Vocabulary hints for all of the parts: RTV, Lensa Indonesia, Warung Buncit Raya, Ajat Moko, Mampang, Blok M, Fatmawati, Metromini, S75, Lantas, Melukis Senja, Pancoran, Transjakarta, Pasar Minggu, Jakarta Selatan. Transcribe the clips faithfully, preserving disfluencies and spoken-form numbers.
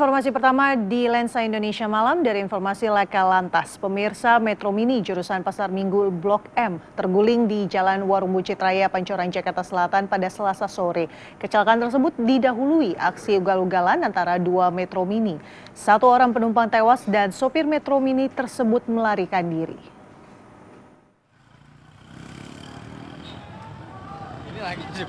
Informasi pertama di Lensa Indonesia malam dari informasi laka lantas. Pemirsa, Metromini jurusan Pasar Minggu Blok M terguling di Jalan Warung Buncit Raya, Pancoran, Jakarta Selatan pada Selasa sore. Kecelakaan tersebut didahului aksi ugal-ugalan antara dua Metromini. Satu orang penumpang tewas dan sopir Metromini tersebut melarikan diri. Ini lagi sih,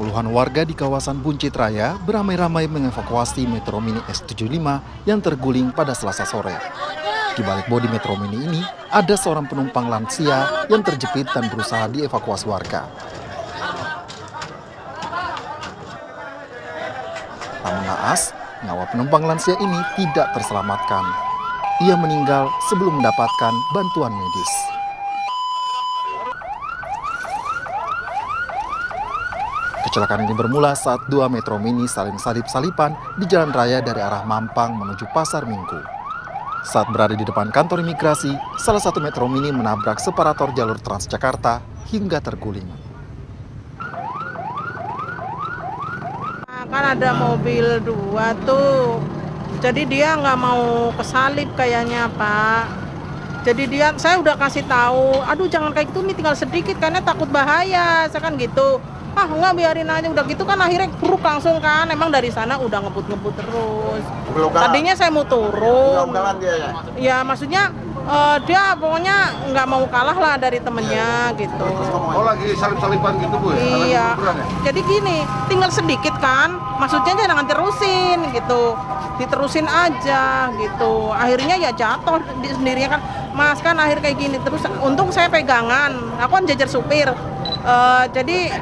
puluhan warga di kawasan Buncit Raya beramai-ramai mengevakuasi Metromini S tujuh puluh lima yang terguling pada Selasa sore. Di balik bodi Metromini ini, ada seorang penumpang lansia yang terjepit dan berusaha dievakuasi warga. Namun naas, nyawa penumpang lansia ini tidak terselamatkan. Ia meninggal sebelum mendapatkan bantuan medis. Kecelakaan ini bermula saat dua Metromini saling salip-salipan di jalan raya dari arah Mampang menuju Pasar Minggu. Saat berada di depan kantor imigrasi, salah satu Metromini menabrak separator jalur Transjakarta hingga terguling. Kan ada mobil dua tuh, jadi dia nggak mau kesalip kayaknya, Pak. Jadi dia, saya udah kasih tahu, aduh jangan kayak gitu nih, tinggal sedikit karena takut bahaya, saya kan gitu. Ah nggak, biarin aja, udah gitu kan akhirnya buruk langsung kan, emang dari sana udah ngebut-ngebut terus. Tadinya saya mau turun, ya maksudnya uh, dia pokoknya nggak mau kalah lah dari temennya gitu. Oh lagi salip-salipan gitu Bu ya? Iya, jadi gini, tinggal sedikit kan, maksudnya jangan terusin gitu, diterusin aja gitu. Akhirnya ya jatuh sendirinya kan, Mas kan akhir kayak gini, terus untung saya pegangan, aku kan jajar supir, uh, jadi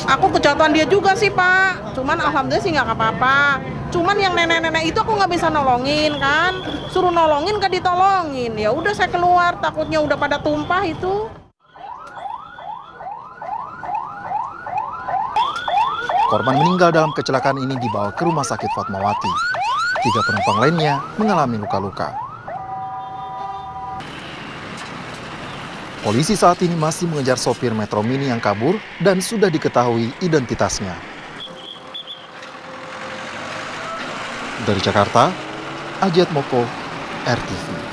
aku kejatuhan dia juga sih, Pak. Cuman alhamdulillah sih nggak apa-apa. Cuman yang nenek-nenek itu aku nggak bisa nolongin kan. Suruh nolongin nggak ditolongin. Ya udah saya keluar, takutnya udah pada tumpah itu. Korban meninggal dalam kecelakaan ini dibawa ke rumah sakit Fatmawati. Tiga penumpang lainnya mengalami luka-luka. Polisi saat ini masih mengejar sopir Metromini yang kabur dan sudah diketahui identitasnya. Dari Jakarta, Ajat Moko, R T V.